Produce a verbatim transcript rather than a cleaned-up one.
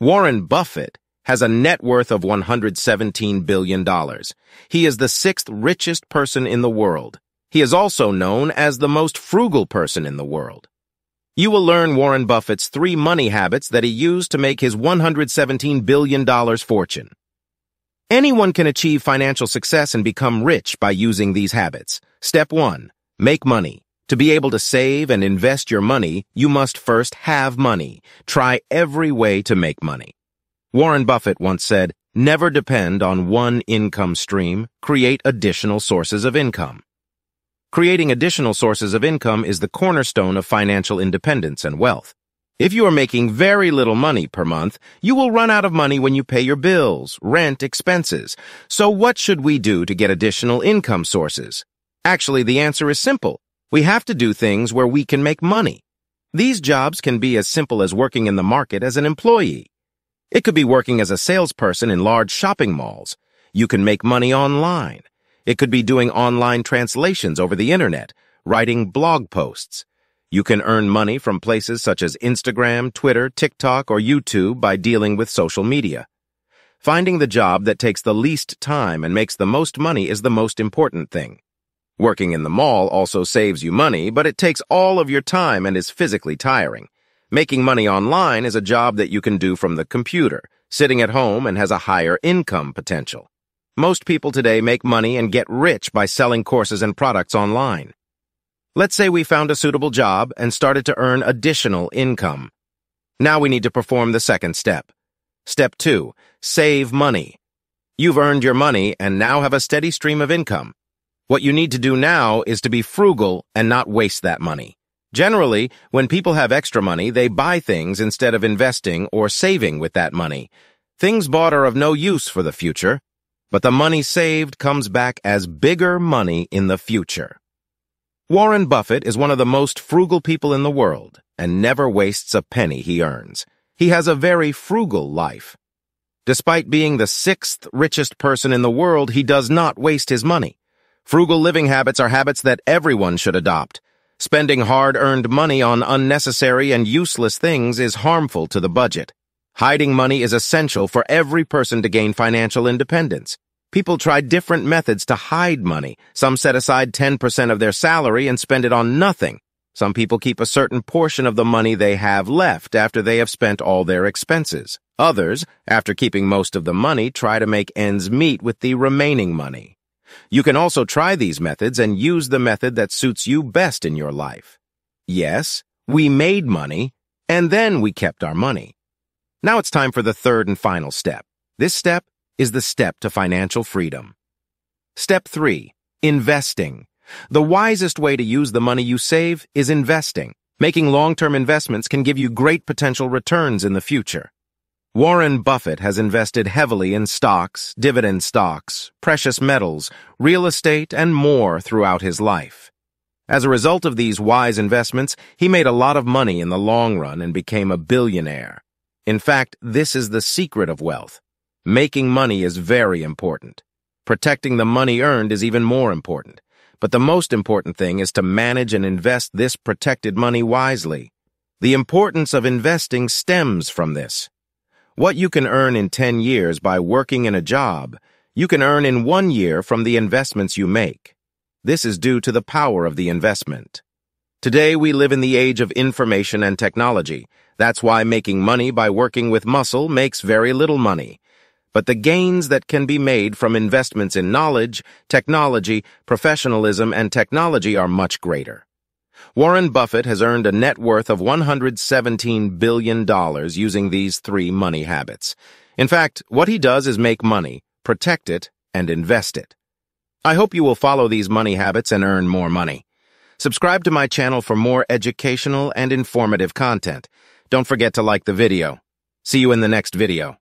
Warren Buffett has a net worth of one hundred seventeen billion dollars. He is the sixth richest person in the world. He is also known as the most frugal person in the world. You will learn Warren Buffett's three money habits that he used to make his one hundred seventeen billion dollars fortune. Anyone can achieve financial success and become rich by using these habits. Step one, make money. To be able to save and invest your money, you must first have money. Try every way to make money. Warren Buffett once said, "Never depend on one income stream. Create additional sources of income." Creating additional sources of income is the cornerstone of financial independence and wealth. If you are making very little money per month, you will run out of money when you pay your bills, rent, expenses. So what should we do to get additional income sources? Actually, the answer is simple. We have to do things where we can make money. These jobs can be as simple as working in the market as an employee. It could be working as a salesperson in large shopping malls. You can make money online. It could be doing online translations over the internet, writing blog posts. You can earn money from places such as Instagram, Twitter, TikTok, or YouTube by dealing with social media. Finding the job that takes the least time and makes the most money is the most important thing. Working in the mall also saves you money, but it takes all of your time and is physically tiring. Making money online is a job that you can do from the computer, sitting at home, and has a higher income potential. Most people today make money and get rich by selling courses and products online. Let's say we found a suitable job and started to earn additional income. Now we need to perform the second step. Step two, save money. You've earned your money and now have a steady stream of income. What you need to do now is to be frugal and not waste that money. Generally, when people have extra money, they buy things instead of investing or saving with that money. Things bought are of no use for the future, but the money saved comes back as bigger money in the future. Warren Buffett is one of the most frugal people in the world and never wastes a penny he earns. He has a very frugal life. Despite being the sixth richest person in the world, he does not waste his money. Frugal living habits are habits that everyone should adopt. Spending hard-earned money on unnecessary and useless things is harmful to the budget. Hiding money is essential for every person to gain financial independence. People try different methods to hide money. Some set aside ten percent of their salary and spend it on nothing. Some people keep a certain portion of the money they have left after they have spent all their expenses. Others, after keeping most of the money, try to make ends meet with the remaining money. You can also try these methods and use the method that suits you best in your life. Yes, we made money, and then we kept our money. Now it's time for the third and final step. This step is the step to financial freedom. Step three, investing. The wisest way to use the money you save is investing. Making long-term investments can give you great potential returns in the future. Warren Buffett has invested heavily in stocks, dividend stocks, precious metals, real estate, and more throughout his life. As a result of these wise investments, he made a lot of money in the long run and became a billionaire. In fact, this is the secret of wealth. Making money is very important. Protecting the money earned is even more important. But the most important thing is to manage and invest this protected money wisely. The importance of investing stems from this. What you can earn in ten years by working in a job, you can earn in one year from the investments you make. This is due to the power of the investment. Today, we live in the age of information and technology. That's why making money by working with muscle makes very little money. But the gains that can be made from investments in knowledge, technology, professionalism, and technology are much greater. Warren Buffett has earned a net worth of one hundred seventeen billion dollars using these three money habits. In fact, what he does is make money, protect it, and invest it. I hope you will follow these money habits and earn more money. Subscribe to my channel for more educational and informative content. Don't forget to like the video. See you in the next video.